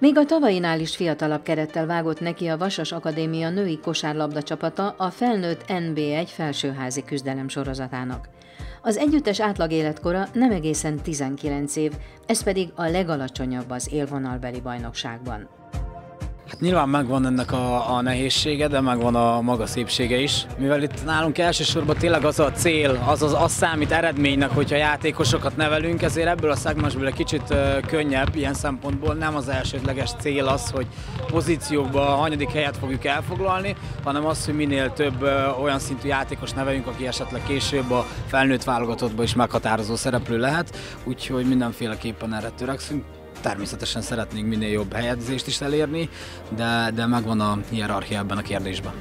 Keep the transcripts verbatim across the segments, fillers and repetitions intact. Még a tavainál is fiatalabb kerettel vágott neki a Vasas Akadémia női kosárlabda csapata a felnőtt N B I felsőházi küzdelem sorozatának. Az együttes átlag életkora nem egészen tizenkilenc év, ez pedig a legalacsonyabb az élvonalbeli bajnokságban. Hát nyilván megvan ennek a, a nehézsége, de megvan a maga szépsége is. Mivel itt nálunk elsősorban tényleg az a cél, az, az, az számít eredménynek, hogyha játékosokat nevelünk, ezért ebből a szegmensből egy kicsit könnyebb ilyen szempontból. Nem az elsődleges cél az, hogy pozíciókban a hanyadik helyet fogjuk elfoglalni, hanem az, hogy minél több olyan szintű játékos neveljünk, aki esetleg később a felnőtt válogatottban is meghatározó szereplő lehet, úgyhogy mindenféleképpen erre törekszünk. Természetesen szeretnénk minél jobb helyezést is elérni, de, de megvan a hierarchia ebben a kérdésben.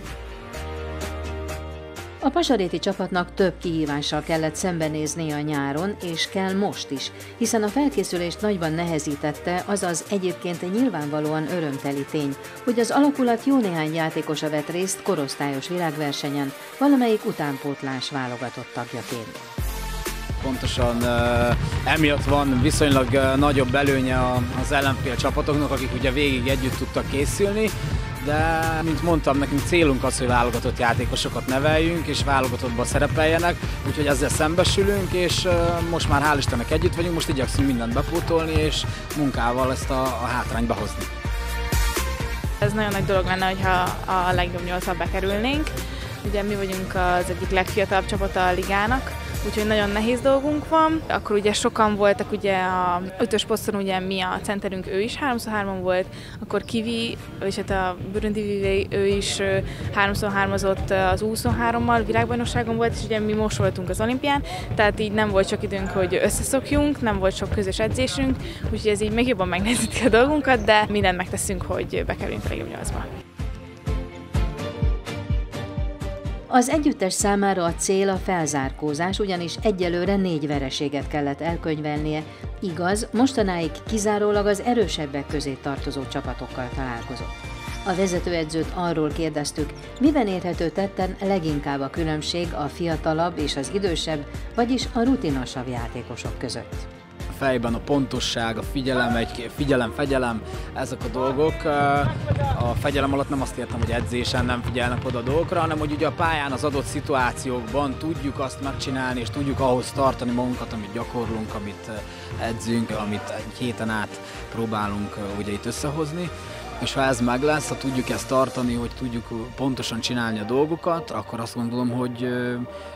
A pasaréti csapatnak több kihívással kellett szembenéznie a nyáron, és kell most is, hiszen a felkészülést nagyban nehezítette az az egyébként nyilvánvalóan örömteli tény, hogy az alakulat jó néhány játékosa vett részt korosztályos világversenyen, valamelyik utánpótlás válogatott tagjaként. Pontosan emiatt van viszonylag nagyobb előnye az ellenfél csapatoknak, akik ugye végig együtt tudtak készülni, de mint mondtam, nekünk célunk az, hogy válogatott játékosokat neveljünk és válogatottban szerepeljenek, úgyhogy ezzel szembesülünk, és most már hál' Istennek együtt vagyunk, most igyekszünk mindent bepótolni és munkával ezt a, a hátrányt behozni. Ez nagyon nagy dolog lenne, hogyha a legjobb nyolcba bekerülnénk. Ugye mi vagyunk az egyik legfiatalabb csapata a ligának, úgyhogy nagyon nehéz dolgunk van. Akkor ugye sokan voltak, ugye a ötös poszton ugye mi a centerünk, ő is háromszor hármon volt, akkor Kivi, és hát a Böröndi ő is háromszor hármazott az U huszonhárommal, világbajnokságon volt, és ugye mi most voltunk az olimpián, tehát így nem volt sok időnk, hogy összeszokjunk, nem volt sok közös edzésünk, úgyhogy ez így még jobban megnehezíti a dolgunkat, de mindent megteszünk, hogy bekerüljünk a legjobb nyolcba. Az együttes számára a cél a felzárkózás, ugyanis egyelőre négy vereséget kellett elkönyvelnie, igaz, mostanáig kizárólag az erősebbek közé tartozó csapatokkal találkozott. A vezetőedzőt arról kérdeztük, miben érhető tetten leginkább a különbség a fiatalabb és az idősebb, vagyis a rutinosabb játékosok között. A fejben a pontosság, a figyelem, egy figyelem, fegyelem, ezek a dolgok. A fegyelem alatt nem azt értem, hogy edzésen nem figyelnek oda a dolgokra, hanem hogy ugye a pályán az adott szituációkban tudjuk azt megcsinálni, és tudjuk ahhoz tartani magunkat, amit gyakorlunk, amit edzünk, amit egy héten át próbálunk ugye itt összehozni. És ha ez meg lesz, ha tudjuk ezt tartani, hogy tudjuk pontosan csinálni a dolgokat, akkor azt gondolom, hogy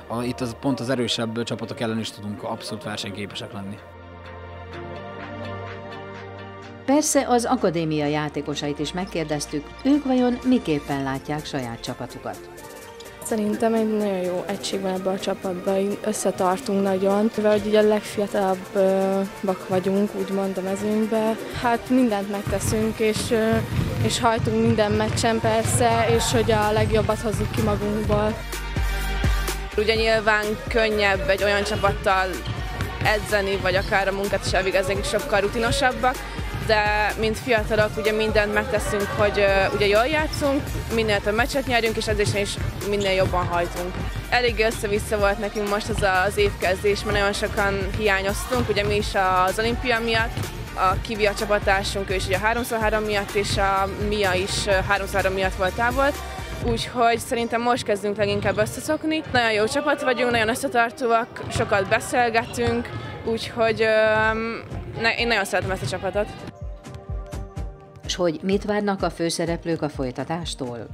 a, itt az, pont az erősebb csapatok ellen is tudunk abszolút versenyképesek lenni. Persze az akadémia játékosait is megkérdeztük, ők vajon miképpen látják saját csapatukat. Szerintem egy nagyon jó egység van ebben a csapatban, összetartunk nagyon, mivel ugye a legfiatalabbak vagyunk, úgymond a mezőnyben. Hát mindent megteszünk, és, és hajtunk minden meccsen persze, és hogy a legjobbat hozzuk ki magunkból. Ugye nyilván könnyebb egy olyan csapattal edzeni, vagy akár a munkát is elvégezni, és sokkal rutinosabbak, de mint fiatalok ugye mindent megteszünk, hogy uh, ugye jól játszunk, minél több meccset nyerjünk, és edzésen is minél jobban hajtunk. Elég össze-vissza volt nekünk most az az évkezdés, mert nagyon sokan hiányoztunk, ugye mi is az olimpia miatt, a Kivi a csapatásunk, ő is ugye a háromszor három miatt, és a Mia is háromszor három miatt volt távol. Úgyhogy szerintem most kezdünk leginkább összeszokni. Nagyon jó csapat vagyunk, nagyon összetartóak, sokat beszélgetünk, úgyhogy uh, ne, én nagyon szeretem ezt a csapatot. És hogy mit várnak a főszereplők a folytatástól?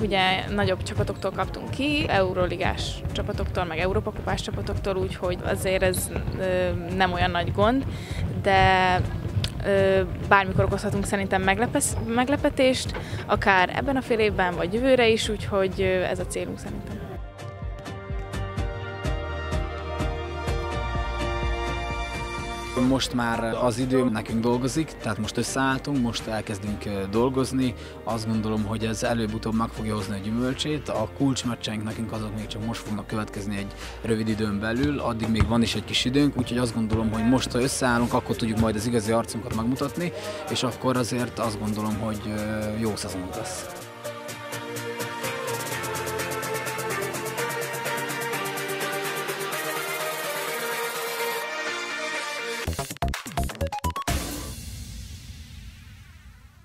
Ugye nagyobb csapatoktól kaptunk ki, euróligás csapatoktól, meg európakupás csapatoktól, úgyhogy azért ez ö, nem olyan nagy gond, de ö, bármikor okozhatunk szerintem meglepes, meglepetést, akár ebben a fél évben, vagy jövőre is, úgyhogy ez a célunk szerintem. Most már az idő nekünk dolgozik, tehát most összeálltunk, most elkezdünk dolgozni. Azt gondolom, hogy ez előbb-utóbb meg fogja hozni a gyümölcsét. A kulcsmeccseink nekünk azok még csak most fognak következni egy rövid időn belül, addig még van is egy kis időnk, úgyhogy azt gondolom, hogy most, ha összeállunk, akkor tudjuk majd az igazi arcunkat megmutatni, és akkor azért azt gondolom, hogy jó szezonunk lesz.